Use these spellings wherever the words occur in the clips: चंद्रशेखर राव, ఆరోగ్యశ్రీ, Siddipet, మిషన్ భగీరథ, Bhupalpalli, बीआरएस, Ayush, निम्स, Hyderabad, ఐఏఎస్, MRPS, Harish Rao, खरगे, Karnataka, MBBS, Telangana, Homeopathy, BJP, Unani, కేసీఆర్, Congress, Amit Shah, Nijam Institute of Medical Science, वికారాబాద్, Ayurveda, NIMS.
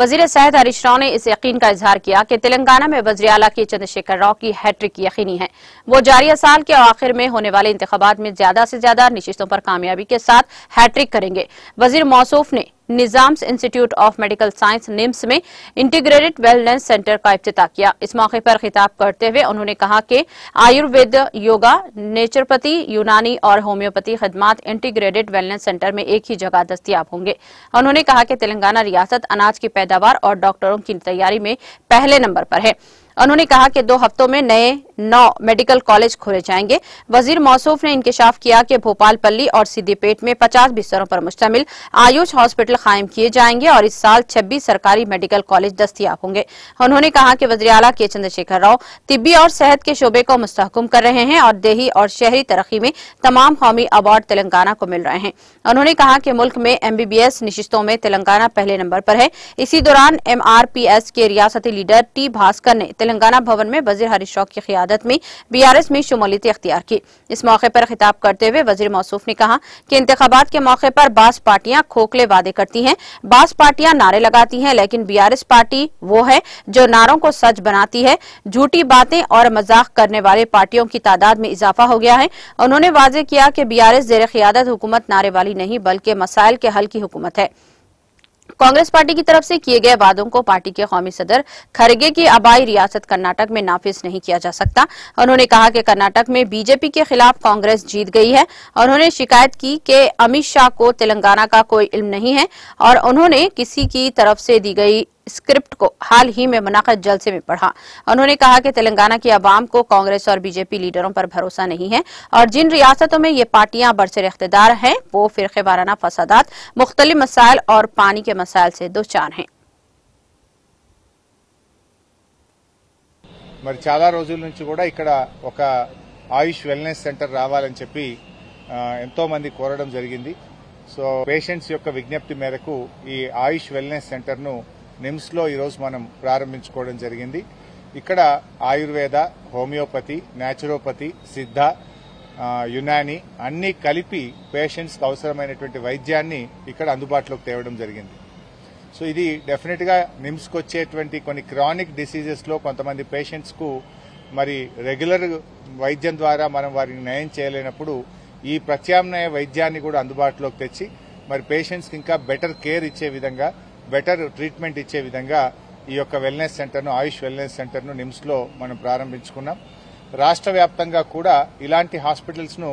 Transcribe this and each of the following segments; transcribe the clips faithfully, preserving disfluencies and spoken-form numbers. वजीर सेहत हरीश राव ने इस यकीन का इजहार किया कि तेलंगाना में वजीर आला के चंद्रशेखर राव की हैट्रिक यकीनी है। वो जारिया साल के आखिर में होने वाले इंतखाबात में ज्यादा से ज्यादा नशिस्तों पर कामयाबी के साथ हैट्रिक करेंगे। वजीर मौसूफ ने Nizam institute of medical science निम्स में इंटीग्रेटेड वेलनेस सेंटर का इफ्तिताह किया। इस मौके पर खिताब करते हुए उन्होंने कहा कि आयुर्वेद, योगा, नेचुरोपैथी, यूनानी और होम्योपैथी खिदमात इंटीग्रेटेड वेलनेस सेंटर में एक ही जगह दस्तियाब होंगे। उन्होंने कहा कि तेलंगाना रियासत अनाज की पैदावार और डॉक्टरों की तैयारी में पहले नंबर पर है। उन्होंने कहा कि दो हफ्तों में नए नौ मेडिकल कॉलेज खोले जाएंगे। वजीर मौसूफ ने इंकशाफ किया कि भोपालपल्ली और सिद्दीपेट में पचास बिस्तरों पर मुश्तमिल आयुष हॉस्पिटल कायम किए जाएंगे और इस साल छब्बीस सरकारी मेडिकल कॉलेज दस्तियाब होंगे। उन्होंने कहा कि वजीर आला के चंद्रशेखर राव तिब्बी और सेहत के शोबे को मुस्तहकम कर रहे हैं और देही और शहरी तरक्की में तमाम कौमी अवार्ड तेलंगाना को मिल रहे हैं। उन्होंने कहा कि मुल्क में एमबीबीएस नशिस्तों में तेलंगाना पहले नंबर पर है। इसी दौरान एमआरपीएस के रियासती लीडर टी भास्कर ने तेलंगाना भवन में वजीर हरीश राव की क़ियादत में बीआरएस में शमूलियत अख्तियार की। इस मौके पर खिताब करते हुए वजीर मौसूफ ने कहा कि इंतखाबात के मौके पर बास पार्टियां खोखले वादे करती हैं, बास पार्टियां नारे लगाती हैं, लेकिन बीआरएस पार्टी वो है जो नारों को सच बनाती है। झूठी बातें और मजाक करने वाले पार्टियों की तादाद में इजाफा हो गया है। उन्होंने वाजे किया कि बीआरएस जेर क़ियादत हुकूमत नारे वाली नहीं बल्कि मसाइल के हल की हुकूमत है। कांग्रेस पार्टी की तरफ से किए गए वादों को पार्टी के कौमी सदर खरगे की आबाई रियासत कर्नाटक में नाफिज नहीं किया जा सकता। उन्होंने कहा कि कर्नाटक में बीजेपी के खिलाफ कांग्रेस जीत गई है। उन्होंने शिकायत की कि अमित शाह को तेलंगाना का कोई इल्म नहीं है और उन्होंने किसी की तरफ से दी गई स्क्रिप्ट को हाल ही में मुनाकिद जलसे में पढ़ा। उन्होंने कहा कि तेलंगाना की आवाम को कांग्रेस और बीजेपी लीडरों पर भरोसा नहीं है और जिन रियासतों में ये पार्टियां बरसर इख्तिदार हैं वो फिरके वाराना फसादात, मुख्तलिफ मसाइल और पानी के मसाइल से दो चार हैं। मरि चाला रोजुल नुंची कूडा इक्कड़ ओक आयुष वेलनेस सेंटर रावाలని చెప్పి ఎంతో మంది కోరడం జరిగింది। సో పేషెంట్స్ యొక్క విజ్ఞప్తి మేరకు ఈ ఆయుష్ వెల్నెస్ సెంటర్ ను నిమ్స్ లో ఈ రోజు మనం ప్రారంభించుకోవడం జరిగింది। ఇక్కడ ఆయుర్వేద, హోమియోపతి, న్యాచురోపతి, సిద్ధ, యునాని అన్ని కలిపి పేషెంట్స్ కు అవసరమైనటువంటి వైద్యాన్ని ఇక్కడ అందుబాటులోకి తేవడం జరిగింది। సో ఇది డెఫినెట్ గా నిమ్స్ కు వచ్చేటువంటి కొన్ని క్రానిక్ డిసీజెస్ లో కొంతమంది పేషెంట్స్ కు మరి రెగ్యులర్ వైద్యం ద్వారా మనం వారిని నయం చేయలేనప్పుడు ఈ ప్రత్యామ్నాయ వైద్యాన్ని కూడా అందుబాటులోకి తెచ్చి మరి పేషెంట్స్ కి ఇంకా బెటర్ కేర్ ఇచ్చే విధంగా బెటర్ ట్రీట్మెంట్ ఇచ్చే విధంగా ఈ యొక్క వెల్నెస్ సెంటర్ను ఆయుష్ వెల్నెస్ సెంటర్ను నిమ్స్ లో మనం ప్రారంభించుకున్నాం। రాష్ట్ర వ్యాప్తంగా కూడా ఇలాంటి హాస్పిటల్స్ ను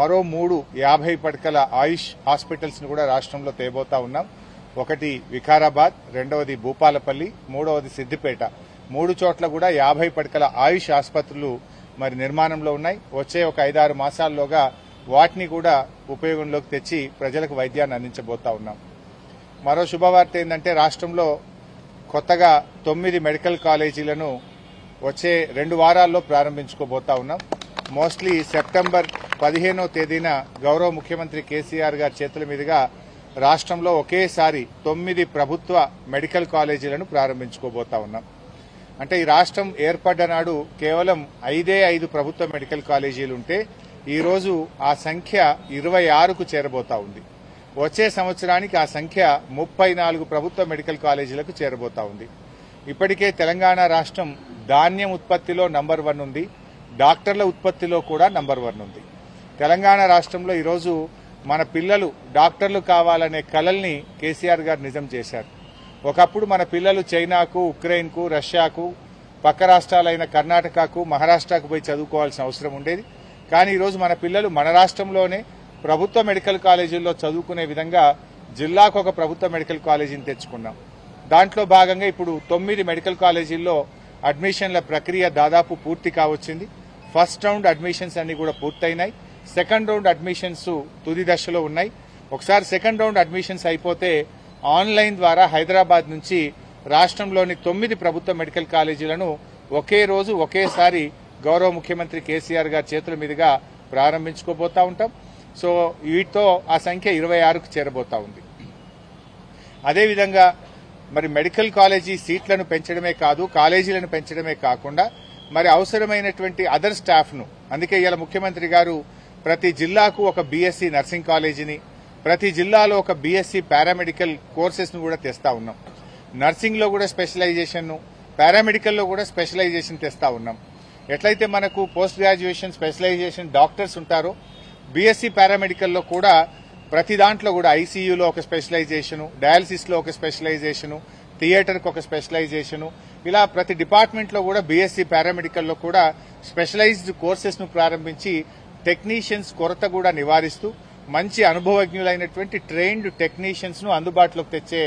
మరో మూడు యాభై పడకల ఆయుష్ హాస్పిటల్స్ ను కూడా రాష్ట్రంలో తేబోతా ఉన్నాం। ఒకటి వికారాబాద్, రెండవది భూపాలపల్లి, మూడవది సిద్దిపేట। మూడు చోట్ల కూడా యాభై పడకల ఆయుష్ ఆసుపత్రులు మరి నిర్మాణంలో ఉన్నాయి। వచ్చే ఒక ఐదారు మాసాల్లోగా వాటిని కూడా ఉపయోగంలోకి తెచ్చి ప్రజలకు వైద్యాన్ని అందించబోతా ఉన్నాం। మరో శుభవార్త ఏంటంటే రాష్ట్రంలో కొత్తగా తొమ్మిది మెడికల్ కాలేజీలను వచ్చే రెండు వారాల్లో ప్రారంభించుకోబోతా ఉన్నాం। మోస్ట్లీ సెప్టెంబర్ పదిహేనో తేదీన గౌరవ ముఖ్యమంత్రి కేసీఆర్ గారి చేతుల మీదుగా రాష్ట్రంలో ఒకేసారి తొమ్మిది ప్రభుత్వ మెడికల్ కాలేజీలను ప్రారంభించుకోబోతా ఉన్నాం। అంటే ఈ రాష్ట్రం ఏర్పడ్డ నాడు కేవలం ఐదే ఐదు ప్రభుత్వ మెడికల్ కాలేజీలు ఉంటే ఈరోజు ఆ సంఖ్య ఇరవై ఆరుకు చేరబోతా ఉంది। వచ్చే సంవత్సరానికి ఆ సంఖ్య ముప్పై నాలుగు ప్రభుత్వ మెడికల్ కాలేజీలకు చేరబోతా ఉంది। ఇప్పటికే తెలంగాణ రాష్ట్రం ధాన్యం ఉత్పత్తిలో నంబర్ వన్ ఉంది, డాక్టర్ల ఉత్పత్తిలో కూడా నంబర్ వన్ ఉంది। తెలంగాణ రాష్ట్రంలో ఈరోజు మన పిల్లలు డాక్టర్లు కావాలనే కలల్ని కేసీఆర్ గారు నిజం చేశారు। ఒకప్పుడు మన పిల్లలు చైనాకు, ఉక్రెయిన్కు, రష్యాకు, పక్క రాష్ట్రాలైన కర్ణాటకకు, మహారాష్ట్రకు పోయి చదువుకోవాల్సిన అవసరం ఉండేది। కానీ ఈరోజు మన పిల్లలు మన రాష్ట్రంలోనే ప్రభుత్వ మెడికల్ కాలేజీల్లో చదువుకునే విధంగా జిల్లాకు ఒక ప్రభుత్వ మెడికల్ కాలేజీని తెచ్చుకున్నాం। దాంట్లో భాగంగా ఇప్పుడు తొమ్మిది మెడికల్ కాలేజీల్లో అడ్మిషన్ల ప్రక్రియ దాదాపు పూర్తి కావచ్చింది। ఫస్ట్ రౌండ్ అడ్మిషన్స్ అన్ని కూడా పూర్తయినాయి। సెకండ్ రౌండ్ అడ్మిషన్స్ తుది దశలో ఉన్నాయి। ఒకసారి సెకండ్ రౌండ్ అడ్మిషన్స్ అయిపోతే ఆన్లైన్ ద్వారా హైదరాబాద్ నుంచి రాష్ట్రంలోని తొమ్మిది ప్రభుత్వ మెడికల్ కాలేజీలను ఒకే రోజు ఒకేసారి గౌరవ ముఖ్యమంత్రి కేసీఆర్ గారి చేతుల మీదుగా ప్రారంభించుకోబోతా ఉంటాం। సో వీటితో ఆ సంఖ్య ఇరవై ఆరుకు చేరబోతా ఉంది। అదేవిధంగా మరి మెడికల్ కాలేజీ సీట్లను పెంచడమే కాదు, కాలేజీలను పెంచడమే కాకుండా మరి అవసరమైనటువంటి అదర్ స్టాఫ్ను, అందుకే ఇవాళ ముఖ్యమంత్రి గారు ప్రతి జిల్లాకు ఒక బీఎస్సీ నర్సింగ్ కాలేజీని, ప్రతి జిల్లాలో ఒక బీఎస్సీ పారామెడికల్ కోర్సెస్ను కూడా తెస్తా ఉన్నాం। నర్సింగ్ లో కూడా స్పెషలైజేషన్, పారామెడికల్ లో కూడా స్పెషలైజేషన్ తెస్తా ఉన్నాం. ఎట్లయితే మనకు పోస్ట్ గ్రాడ్యుయేషన్ స్పెషలైజేషన్ డాక్టర్స్ ఉంటారో, బీఎస్సీ పారామెడికల్ లో కూడా ప్రతి దాంట్లో కూడా ఐసీయూలో ఒక స్పెషలైజేషను, డయాలసిస్లో ఒక స్పెషలైజేషను, థియేటర్కి ఒక స్పెషలైజేషను, ఇలా ప్రతి డిపార్ట్మెంట్లో కూడా బీఎస్సీ పారామెడికల్లో కూడా స్పెషలైజ్డ్ కోర్సెస్ను ప్రారంభించి టెక్నీషియన్స్ కొరత కూడా నివారిస్తూ మంచి అనుభవజ్ఞులైనటువంటి ట్రైన్డ్ టెక్నీషియన్స్ను అందుబాటులోకి తెచ్చే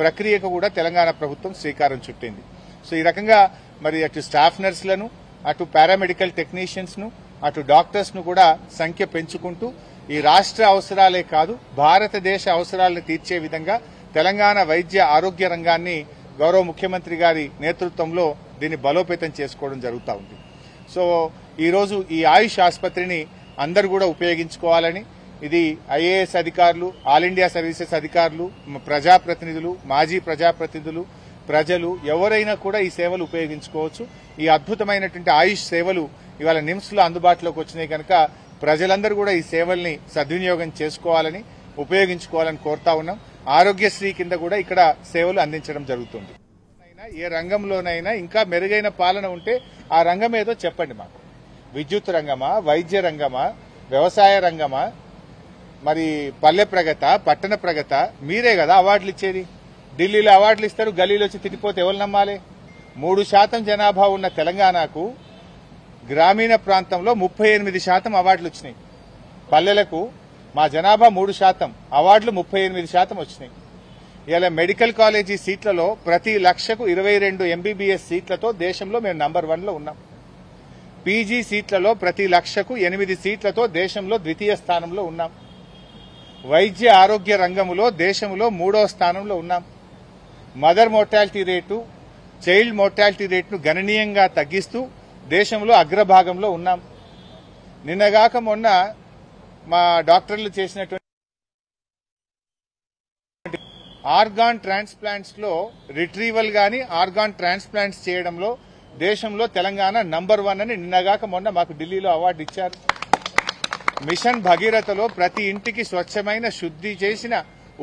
ప్రక్రియకు కూడా తెలంగాణ ప్రభుత్వం శ్రీకారం చుట్టింది. సో ఈ రకంగా మరి అటు స్టాఫ్ నర్సులను, అటు పారామెడికల్ టెక్నీషియన్స్ను, అటు డాక్టర్స్ను కూడా సంఖ్య పెంచుకుంటూ ఈ రాష్ట్ర అవసరాలే కాదు భారతదేశ అవసరాలను తీర్చే విధంగా తెలంగాణ వైద్య ఆరోగ్య రంగాన్ని గౌరవ ముఖ్యమంత్రి గారి నేతృత్వంలో దీన్ని బలోపేతం చేసుకోవడం జరుగుతూ ఉంది. సో ఈరోజు ఈ ఆయుష్ ఆసుపత్రిని అందరూ కూడా ఉపయోగించుకోవాలని, ఇది ఐఏఎస్ అధికారులు, ఆల్ ఇండియా సర్వీసెస్ అధికారులు, ప్రజాప్రతినిధులు, మాజీ ప్రజాప్రతినిధులు, ప్రజలు ఎవరైనా కూడా ఈ సేవలు ఉపయోగించుకోవచ్చు. ఈ అద్భుతమైనటువంటి ఆయుష్ సేవలు ఇవాళ నిమ్స్లో అందుబాటులోకి వచ్చినాయి కనుక ప్రజలందరూ కూడా ఈ సేవల్ని సద్వినియోగం చేసుకోవాలని, ఉపయోగించుకోవాలని కోరుతా ఉన్నాం. ఆరోగ్యశ్రీ కింద కూడా ఇక్కడ సేవలు అందించడం జరుగుతుంది. ఏ రంగంలోనైనా ఇంకా మెరుగైన పాలన ఉంటే ఆ రంగం ఏదో చెప్పండి మాకు. విద్యుత్ రంగమా, వైద్య రంగమా, వ్యవసాయ రంగమా, మరి పల్లె ప్రగత, పట్టణ ప్రగత, మీరే కదా అవార్డులు ఇచ్చేది. ఢిల్లీలో అవార్డులు ఇస్తారు, గల్లీలో వచ్చి తిరిగిపోతే ఎవరు నమ్మాలి? మూడు శాతం జనాభా ఉన్న తెలంగాణకు గ్రామీణ ప్రాంతంలో ముప్పై ఎనిమిది శాతం అవార్డులు వచ్చినాయి. పల్లెలకు మా జనాభా మూడు శాతం, అవార్డులు ముప్పై ఎనిమిది శాతం వచ్చినాయి. ఇలా మెడికల్ కాలేజీ సీట్లలో ప్రతి లక్షకు ఇరవై రెండు ఎంబీబీఎస్ సీట్లతో దేశంలో మేము నంబర్ వన్లో ఉన్నాం. పీజీ సీట్లలో ప్రతి లక్షకు ఎనిమిది సీట్లతో దేశంలో ద్వితీయ స్థానంలో ఉన్నాం. వైద్య ఆరోగ్య రంగంలో దేశంలో మూడవ స్థానంలో ఉన్నాం. Mother mortality rate, child mortality రేటును గణనీయంగా తగ్గిస్తూ దేశంలో అగ్రభాగంలో ఉన్నాం. నిన్నగాక మొన్న మా డాక్టర్లు చేసినటువంటి ఆర్గాన్ ట్రాన్స్ప్లాంట్స్ లో రిట్రీవల్ గాని ఆర్గాన్ ట్రాన్స్ప్లాంట్స్ చేయడంలో దేశంలో తెలంగాణ నంబర్ వన్ అని నిన్నగాక మొన్న మాకు ఢిల్లీలో అవార్డు ఇచ్చారు. మిషన్ భగీరథలో ప్రతి ఇంటికి స్వచ్ఛమైన, శుద్ది చేసిన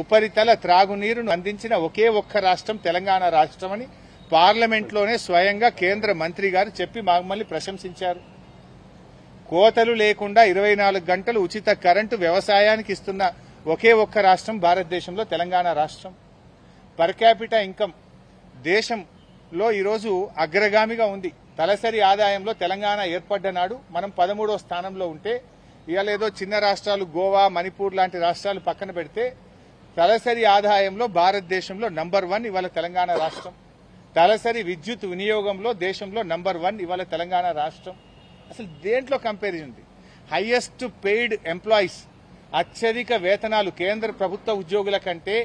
ఉపరితల త్రాగునీరును అందించిన ఒకే ఒక్క రాష్ట్రం తెలంగాణ రాష్ట్రం అని పార్లమెంట్లోనే స్వయంగా కేంద్ర మంత్రి గారు చెప్పి మమ్మల్ని ప్రశంసించారు. కోతలు లేకుండా ఇరవై నాలుగు గంటలు ఉచిత కరెంటు వ్యవసాయానికి ఇస్తున్న ఒకే ఒక్క రాష్ట్రం భారతదేశంలో తెలంగాణ రాష్ట్రం. పర్ క్యాపిటా ఇన్కమ్ దేశంలో ఈరోజు అగ్రగామిగా ఉంది. తలసరి ఆదాయంలో తెలంగాణ ఏర్పడ్డ నాడు మనం పదమూడవ స్థానంలో ఉంటే, ఇవాళ ఏదో చిన్న రాష్ట్రాలు గోవా, మణిపూర్ లాంటి రాష్ట్రాలు పక్కన పెడితే తలసరి ఆదాయంలో భారతదేశంలో నంబర్ వన్ ఇవాళ తెలంగాణ రాష్ట్రం. తలసరి విద్యుత్ వినియోగంలో దేశంలో నంబర్ వన్ ఇవాళ తెలంగాణ రాష్ట్రం. అసలు దేంట్లో కంపారిజన్ ఉంది? హైయెస్ట్ పెయిడ్ ఎంప్లాయీస్, అత్యధిక వేతనాలు కేంద్ర ప్రభుత్వ ఉద్యోగుల కంటే,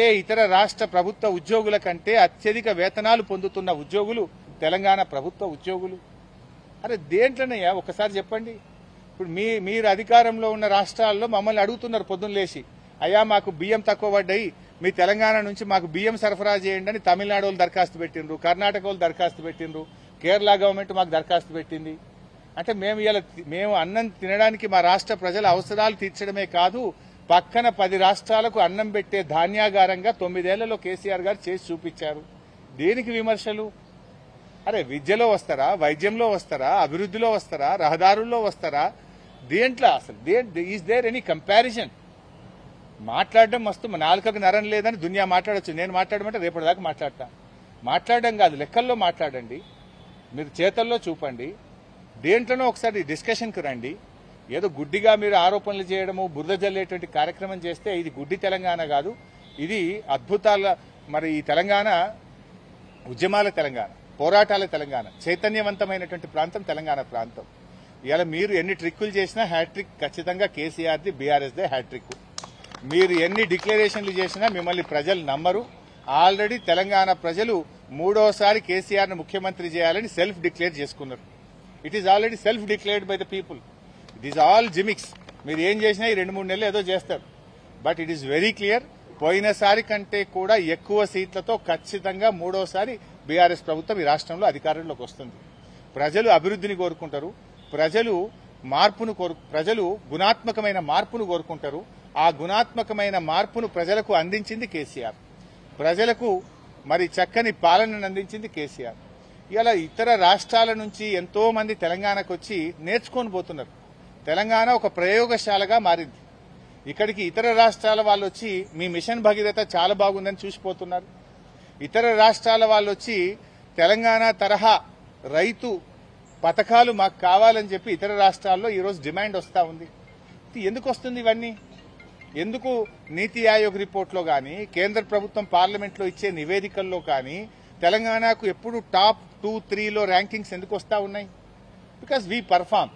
ఏ ఇతర రాష్ట్ర ప్రభుత్వ ఉద్యోగుల కంటే అత్యధిక వేతనాలు పొందుతున్న ఉద్యోగులు తెలంగాణ ప్రభుత్వ ఉద్యోగులు. అరే దేంట్లోనయ్యా ఒకసారి చెప్పండి. ఇప్పుడు మీ మీరు అధికారంలో ఉన్న రాష్ట్రాల్లో మమ్మల్ని అడుగుతున్నారు పొద్దున లేచి, అయ్యా మాకు బియ్యం తక్కువ పడ్డాయి, మీ తెలంగాణ నుంచి మాకు బియ్యం సరఫరా చేయండి అని తమిళనాడు వాళ్ళు దరఖాస్తు పెట్టిండ్రు, కర్ణాటక వాళ్ళు దరఖాస్తు పెట్టిండ్రు, కేరళ గవర్నమెంట్ మాకు దరఖాస్తు పెట్టింది. అంటే మేము ఇలా మేము అన్నం తినడానికి మా రాష్ట్ర ప్రజల అవసరాలు తీర్చడమే కాదు, పక్కన పది రాష్ట్రాలకు అన్నం పెట్టే ధాన్యాగారంగా తొమ్మిదేళ్లలో కేసీఆర్ గారు చేసి చూపించారు. దేనికి విమర్శలు? అరే విద్యలో వస్తారా, వైద్యంలో వస్తారా, అభివృద్ధిలో వస్తారా, రహదారుల్లో వస్తారా, దేంట్లో అసలు దే ఈజ్ దేర్ ఎనీ కంపారిజన్? మాట్లాడడం మస్తు, మా నాలుకకు నరం లేదని దునియా మాట్లాడచ్చు. నేను మాట్లాడమంటే రేపటిదాకా మాట్లాడతాను. మాట్లాడడం కాదు, లెక్కల్లో మాట్లాడండి, మీరు చేతల్లో చూపండి, దేంట్లోనో ఒకసారి డిస్కషన్కి రండి. ఏదో గుడ్డిగా మీరు ఆరోపణలు చేయడము, బురద జల్లేటువంటి కార్యక్రమం చేస్తే ఇది గుడ్డి తెలంగాణ కాదు, ఇది అద్భుతాల మరి ఈ తెలంగాణ ఉద్యమాల తెలంగాణ, పోరాటాల తెలంగాణ, చైతన్యవంతమైనటువంటి ప్రాంతం తెలంగాణ ప్రాంతం. ఇవాళ మీరు ఎన్ని ట్రిక్కులు చేసినా హ్యాట్రిక్ ఖచ్చితంగా కేసీఆర్ది, బీఆర్ఎస్దే హ్యాట్రిక్. మీరు ఎన్ని డిక్లరేషన్లు చేసినా మిమ్మల్ని ప్రజలు నమ్మరు. ఆల్రెడీ తెలంగాణ ప్రజలు మూడోసారి కేసీఆర్ను ముఖ్యమంత్రి చేయాలని సెల్ఫ్ డిక్లేర్ చేసుకున్నారు. It is already self declared by the people. It is all gimmicks. మీరు ఏం చేసినా ఈ రెండు మూడు నెలలు ఏదో చేస్తారు. But it is very clear, పోయినసారి కంటే కూడా ఎక్కువ సీట్లతో ఖచ్చితంగా మూడోసారి బీఆర్ఎస్ ప్రభుత్వం ఈ రాష్ట్రంలో అధికారంలోకి వస్తుంది. ప్రజలు అభివృద్ధిని కోరుకుంటారు, ప్రజలు మార్పును కోరు ప్రజలు గుణాత్మకమైన మార్పును కోరుకుంటారు. ఆ గుణాత్మకమైన మార్పును ప్రజలకు అందించింది కేసీఆర్. ప్రజలకు మరి చక్కని పాలనను అందించింది కేసీఆర్. ఇలా ఇతర రాష్ట్రాల నుంచి ఎంతో మంది తెలంగాణకు వచ్చి నేర్చుకొని పోతున్నారు. తెలంగాణ ఒక ప్రయోగశాలగా మారింది. ఇక్కడికి ఇతర రాష్ట్రాల వాళ్ళు వచ్చి మీ మిషన్ భగీరథ చాలా బాగుందని చూసిపోతున్నారు. ఇతర రాష్ట్రాల వాళ్ళు వచ్చి తెలంగాణ తరహా రైతు పథకాలు మాకు కావాలని చెప్పి ఇతర రాష్ట్రాల్లో ఈరోజు డిమాండ్ వస్తూ ఉంది. ఎందుకు వస్తుంది ఇవన్నీ? ఎందుకు నీతి ఆయోగ్ రిపోర్ట్లో కానీ కేంద్ర ప్రభుత్వం పార్లమెంట్లో ఇచ్చే నివేదికల్లో కానీ తెలంగాణకు ఎప్పుడు టాప్ టూ త్రీలో ర్యాంకింగ్స్ ఎందుకు వస్తూ ఉన్నాయి? Because we perform.